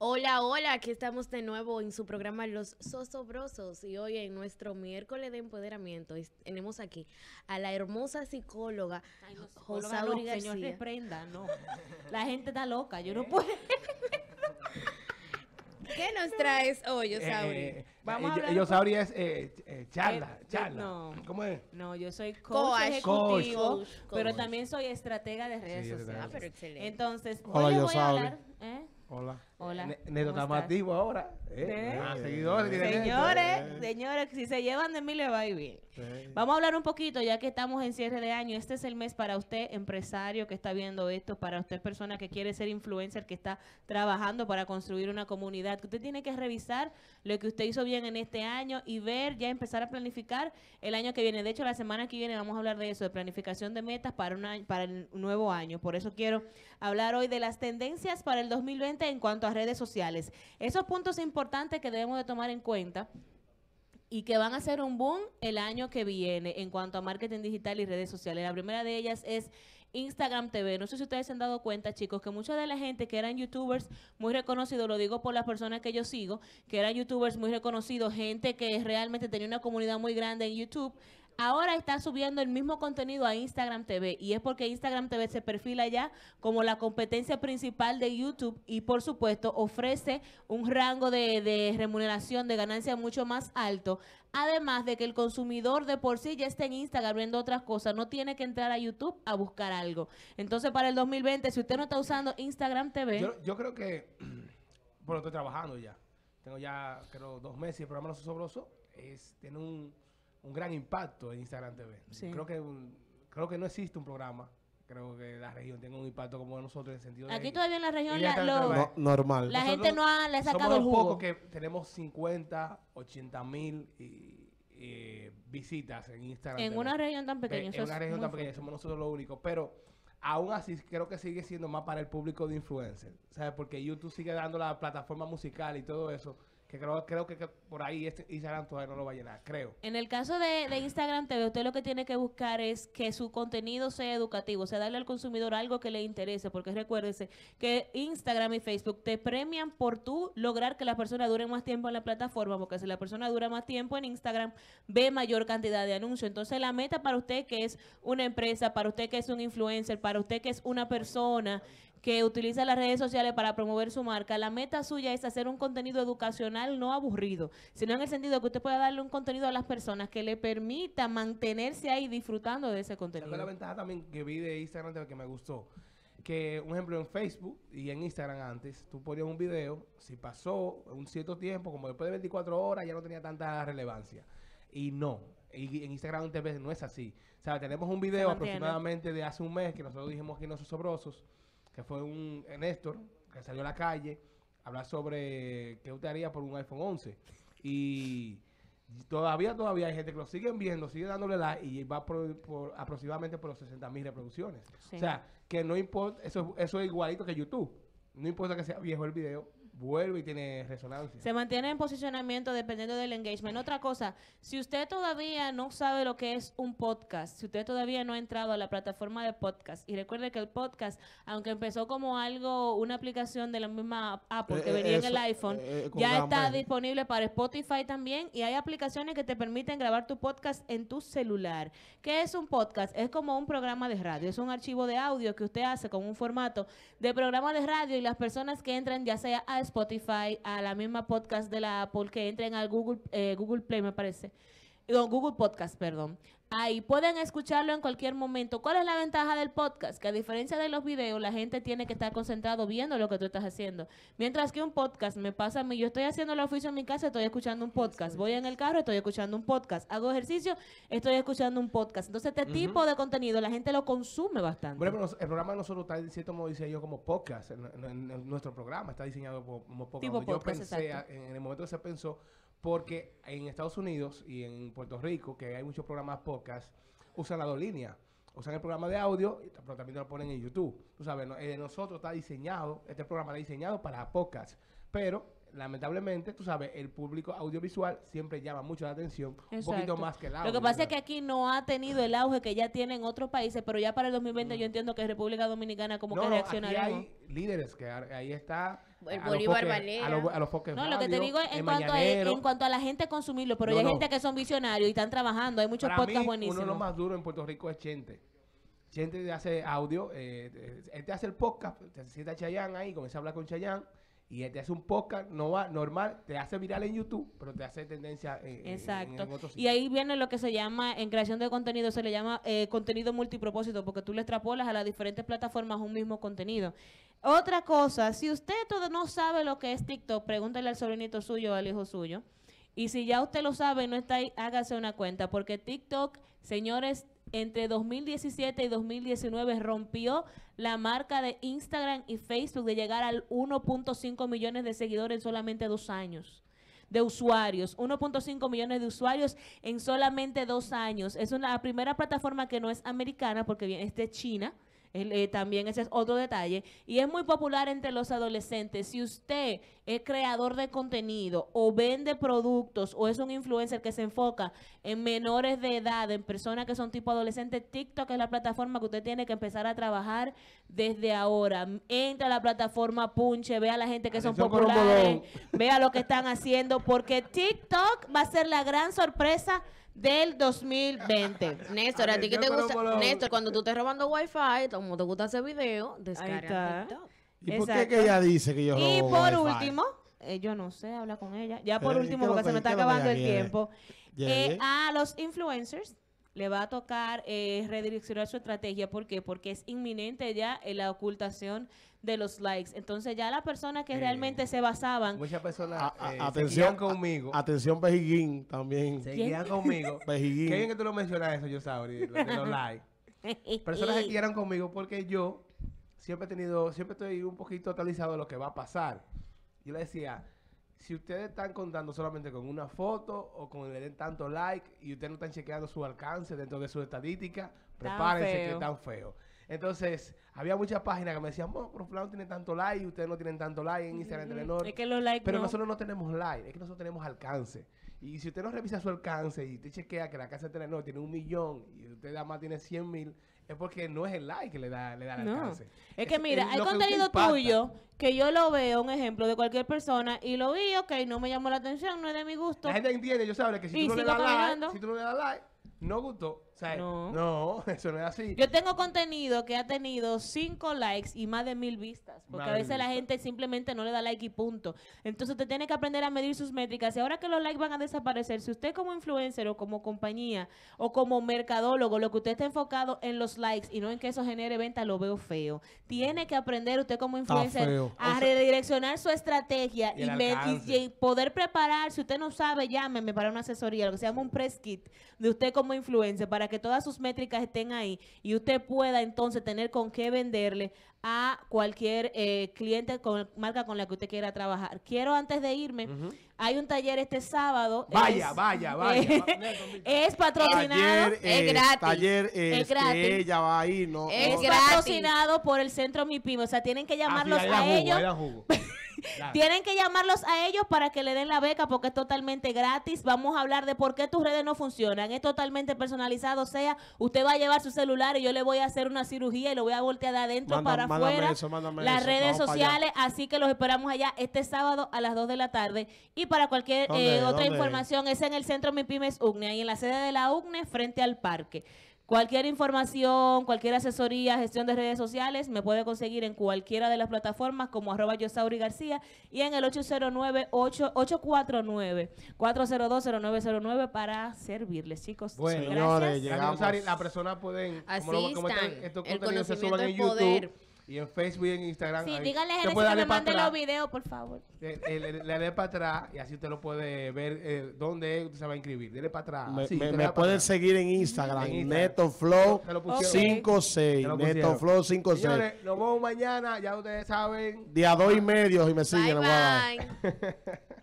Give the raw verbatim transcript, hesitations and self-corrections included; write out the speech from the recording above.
Hola, hola, aquí estamos de nuevo en su programa Los Sosobrosos y hoy en nuestro miércoles de empoderamiento tenemos aquí a la hermosa psicóloga, Ay, no, psicóloga Josauri no, García. Señor, reprenda, no. La gente está loca, yo ¿Eh? no puedo. ¿Qué nos traes hoy, Josauri? Eh, Vamos a Josauri con... es eh, eh, charla, eh, charla. No, ¿cómo es? No, yo soy coach, coach ejecutivo, coach, pero coach. también soy estratega de redes sí, sociales. Ah, pero excelente. Entonces, hoy hola, yo voy a hablar... ¿eh? Hola. Hola. Néstor está más activo ahora. ¿Eh? ¿Eh? Ah, seguidores. Señores, ¿eh? señores, si se llevan de mí le va a ir bien. ¿Eh? Vamos a hablar un poquito, ya que estamos en cierre de año. Este es el mes para usted, empresario que está viendo esto, para usted, persona que quiere ser influencer, que está trabajando para construir una comunidad. Usted tiene que revisar lo que usted hizo bien en este año y ver, ya empezar a planificar el año que viene. De hecho, la semana que viene vamos a hablar de eso, de planificación de metas para, una, para el nuevo año. Por eso quiero hablar hoy de las tendencias para el dos mil veinte en cuanto a redes sociales. Esos puntos importantes que debemos de tomar en cuenta y que van a ser un boom el año que viene en cuanto a marketing digital y redes sociales. La primera de ellas es Instagram T V. No sé si ustedes se han dado cuenta, chicos, que mucha de la gente que eran youtubers muy reconocidos, lo digo por las personas que yo sigo, que eran youtubers muy reconocidos, gente que realmente tenía una comunidad muy grande en YouTube, ahora están subiendo el mismo contenido a Instagram T V y es porque Instagram T V se perfila ya como la competencia principal de YouTube y por supuesto ofrece un rango de, de remuneración, de ganancia mucho más alto. Además de que el consumidor de por sí ya está en Instagram viendo otras cosas, no tiene que entrar a YouTube a buscar algo. Entonces para el dos mil veinte, si usted no está usando Instagram T V... Yo, yo creo que... Bueno, estoy trabajando ya. Tengo ya, creo, dos meses. El programa Los Sosobrosos es, tiene un... un gran impacto en Instagram T V. Sí. Creo que un, creo que no existe un programa. Creo que la región tenga un impacto como nosotros en el sentido de... Aquí todavía en la región la, lo, no, normal. La nosotros gente no ha, le ha sacado el jugo. Somos pocos que tenemos cincuenta, ochenta mil y, y visitas en Instagram En T V. Una región tan pequeña. En una región tan fuerte. pequeña. Somos nosotros los únicos. Pero aún así creo que sigue siendo más para el público de influencers. ¿Sabes? Porque YouTube sigue dando la plataforma musical y todo eso. Que creo, creo que, que por ahí este Instagram todavía no lo va a llenar, creo. En el caso de, de Instagram T V, usted lo que tiene que buscar es que su contenido sea educativo, o sea, darle al consumidor algo que le interese, porque recuérdese que Instagram y Facebook te premian por tú lograr que la persona dure más tiempo en la plataforma, porque si la persona dura más tiempo en Instagram, ve mayor cantidad de anuncios. Entonces, la meta para usted que es una empresa, para usted que es un influencer, para usted que es una persona que utiliza las redes sociales para promover su marca, la meta suya es hacer un contenido educacional no aburrido, sino en el sentido que usted pueda darle un contenido a las personas que le permita mantenerse ahí disfrutando de ese contenido. La ventaja también que vi de Instagram que me gustó, que un ejemplo en Facebook y en Instagram antes, tú ponías un video, si pasó un cierto tiempo, como después de veinticuatro horas ya no tenía tanta relevancia. Y no, y en Instagram T V no es así. O sea, tenemos un video aproximadamente de hace un mes que nosotros dijimos aquí en Los Sosobrosos, que fue un Néstor que salió a la calle a hablar sobre qué usted haría por un iPhone once. Y todavía, todavía hay gente que lo siguen viendo, sigue dándole like y va por, por aproximadamente por los sesenta mil reproducciones. Sí. O sea, que no importa, eso, eso es igualito que YouTube. No importa que sea viejo el video, vuelve y tiene resonancia. Se mantiene en posicionamiento dependiendo del engagement. Otra cosa, si usted todavía no sabe lo que es un podcast, si usted todavía no ha entrado a la plataforma de podcast, y recuerde que el podcast, aunque empezó como algo, una aplicación de la misma Apple que eh, venía eso, en el iPhone, eh, ya está man. disponible para Spotify también, y hay aplicaciones que te permiten grabar tu podcast en tu celular. ¿Qué es un podcast? Es como un programa de radio, es un archivo de audio que usted hace con un formato de programa de radio y las personas que entran, ya sea a Spotify, a la misma podcast de la Apple, que entren al Google, eh, Google Play, me parece. No, Google Podcast, perdón. Ahí pueden escucharlo en cualquier momento. ¿Cuál es la ventaja del podcast? Que a diferencia de los videos, la gente tiene que estar concentrado viendo lo que tú estás haciendo. Mientras que un podcast me pasa a mí, yo estoy haciendo el oficio en mi casa, estoy escuchando un podcast. Voy en el carro, estoy escuchando un podcast. Hago ejercicio, estoy escuchando un podcast. Entonces, este uh-huh. tipo de contenido, la gente lo consume bastante. Bueno, pero el programa de nosotros está, en cierto modo, dice yo, como podcast. En, en, en nuestro programa está diseñado como podcast. Tipo podcast, yo pensé, exacto. En el momento que se pensó, porque en Estados Unidos y en Puerto Rico, que hay muchos programas podcast, usan las dos líneas. Usan el programa de audio, pero también lo ponen en YouTube. Tú sabes, nosotros está diseñado, este programa está diseñado para podcast. Pero lamentablemente, tú sabes, el público audiovisual siempre llama mucho la atención. Exacto. Un poquito más que el audio. Lo que pasa es que aquí no ha tenido el auge que ya tienen otros países, pero ya para el dos mil veinte mm. yo entiendo que República Dominicana como no, que reaccionará. No, hay líderes que ahí está. El Bolívar Valera. A los, a los foques. No, radio, lo que te digo es en cuanto, a, en cuanto a la gente consumirlo, pero no, hay no. gente que son visionarios y están trabajando. Hay muchos para podcasts mí, buenísimos. Uno de los más duros en Puerto Rico es Chente. Chente hace audio, eh, él te hace el podcast, te sienta Chayán ahí, comienza a hablar con Chayán. Y él te hace un podcast no va normal, te hace viral en YouTube, pero te hace tendencia en, exacto. En, en otro sitio. Y ahí viene lo que se llama, en creación de contenido, se le llama eh, contenido multipropósito, porque tú le extrapolas a las diferentes plataformas un mismo contenido. Otra cosa, si usted todo no sabe lo que es TikTok, pregúntele al sobrinito suyo o al hijo suyo. Y si ya usted lo sabe y no está ahí, hágase una cuenta, porque TikTok, señores, entre dos mil diecisiete y dos mil diecinueve rompió la marca de Instagram y Facebook de llegar al uno punto cinco millones de seguidores en solamente dos años. De usuarios, uno punto cinco millones de usuarios en solamente dos años. Es una primera plataforma que no es americana porque es de China. Eh, también ese es otro detalle y es muy popular entre los adolescentes. Si usted es creador de contenido o vende productos o es un influencer que se enfoca en menores de edad, en personas que son tipo adolescentes, TikTok es la plataforma que usted tiene que empezar a trabajar desde ahora. Entra a la plataforma, punche, vea a la gente que son populares, vea lo que están haciendo, porque TikTok va a ser la gran sorpresa del dos mil veinte. Néstor, a ti que te gusta, Néstor, cuando tú estés robando wifi, como te gusta ese video, descarga TikTok. ¿Y por qué que ella dice que yo robo wifi? Y por último, eh, yo no sé, habla con ella. Ya por último, porque se me está acabando el tiempo. Eh, a los influencers le va a tocar eh, redireccionar su estrategia. ¿Por qué? Porque es inminente ya eh, la ocultación de los likes. Entonces ya las personas que eh, realmente se basaban... Muchas personas eh, atención conmigo. A, atención Pejiguín también. Se guían conmigo. Pejiguín. Qué bien que tú lo mencionas eso, yo sabría, lo de los likes. Personas se guiaron conmigo porque yo siempre he tenido, siempre estoy un poquito actualizado de lo que va a pasar. Yo le decía... Si ustedes están contando solamente con una foto o con le den tanto like y ustedes no están chequeando su alcance dentro de su estadística, prepárense que es tan feo. Entonces, había muchas páginas que me decían, bueno, pero fulano tiene tanto like y ustedes no tienen tanto like en Instagram, mm-hmm. Telenor. Es que los likes pero no. nosotros no tenemos like, es que nosotros tenemos alcance. Y si usted no revisa su alcance y usted chequea que la casa de Telenor tiene un millón y usted nada más tiene cien mil, es porque no es el like que le da, le da el no. alcance. Es que mira, es hay contenido tuyo que yo lo veo, un ejemplo de cualquier persona, y lo vi, ok, no me llamó la atención, no es de mi gusto. La gente entiende, yo sabré que si tú, no le das like, si tú no le das like, no gustó. O sea, no. no, eso no es así. Yo tengo contenido que ha tenido cinco likes y más de mil vistas, porque más a veces la gente simplemente no le da like y punto. Entonces usted tiene que aprender a medir sus métricas. Y ahora que los likes van a desaparecer, si usted como influencer o como compañía o como mercadólogo, lo que usted está enfocado en los likes y no en que eso genere venta, lo veo feo. Tiene que aprender usted como influencer a o sea, redireccionar su estrategia y, y, y poder preparar. Si usted no sabe, llámeme para una asesoría, lo que se llama un press kit de usted como influencer, para que todas sus métricas estén ahí y usted pueda entonces tener con qué venderle a cualquier eh, cliente con marca con la que usted quiera trabajar. Quiero antes de irme, uh-huh. hay un taller este sábado. Vaya, es, vaya, vaya. Eh, va, es patrocinado. Taller es, es gratis. Taller es, es gratis. Que ella va ahí, no, es no. patrocinado por el centro MIPYMES. O sea, tienen que llamarlos ah, sí, a la jugo, ellos. Claro. Tienen que llamarlos a ellos para que le den la beca porque es totalmente gratis. Vamos a hablar de por qué tus redes no funcionan. Es totalmente personalizado. O sea, usted va a llevar su celular y yo le voy a hacer una cirugía y lo voy a voltear de adentro Manda, para afuera. Eso, las eso. redes sociales. Así que los esperamos allá este sábado a las dos de la tarde. Y para cualquier eh, otra ¿dónde? información es en el centro MIPYMES UGNE, ahí en la sede de la UGNE frente al parque. Cualquier información, cualquier asesoría, gestión de redes sociales, me puede conseguir en cualquiera de las plataformas como arroba Yosauri García y en el ocho cero nueve, ocho cuatro nueve, cuatro cero dos, cero nueve cero nueve para servirles, chicos. Bueno, señores, llegamos. La persona pueden, como, lo, como están, estos contenidos se suben en YouTube y en Facebook y en Instagram. Sí, díganle a que me mande los videos, por favor. Le, le, le, le, le para atrás y así usted lo puede ver eh, dónde usted se va a inscribir. Dele para atrás. Me, sí, me, me pueden seguir en Instagram. Instagram. Neto Flow cinco seis. Okay. Neto Flow cinco seis. Señores, nos vemos mañana. Ya ustedes saben. Día dos y medio y me siguen. Bye, bye.